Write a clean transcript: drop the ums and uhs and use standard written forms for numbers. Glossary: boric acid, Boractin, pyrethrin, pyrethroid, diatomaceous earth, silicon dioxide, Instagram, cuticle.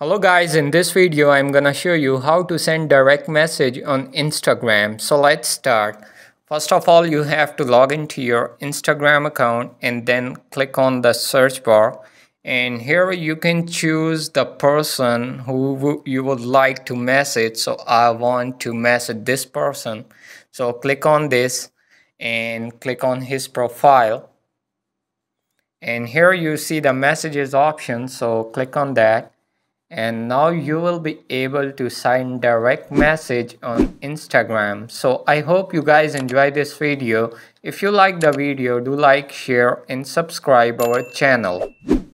Hello guys, in this video I'm gonna show you how to send direct message on Instagram. So let's start. First of all, you have to log into your Instagram account and then click on the search bar, and here you can choose the person who you would like to message. So I want to message this person, so click on this and click on his profile, and here you see the messages option, so click on that. And now you will be able to send direct message on Instagram. So I hope you guys enjoy this video. If you like the video, do like, share and subscribe our channel.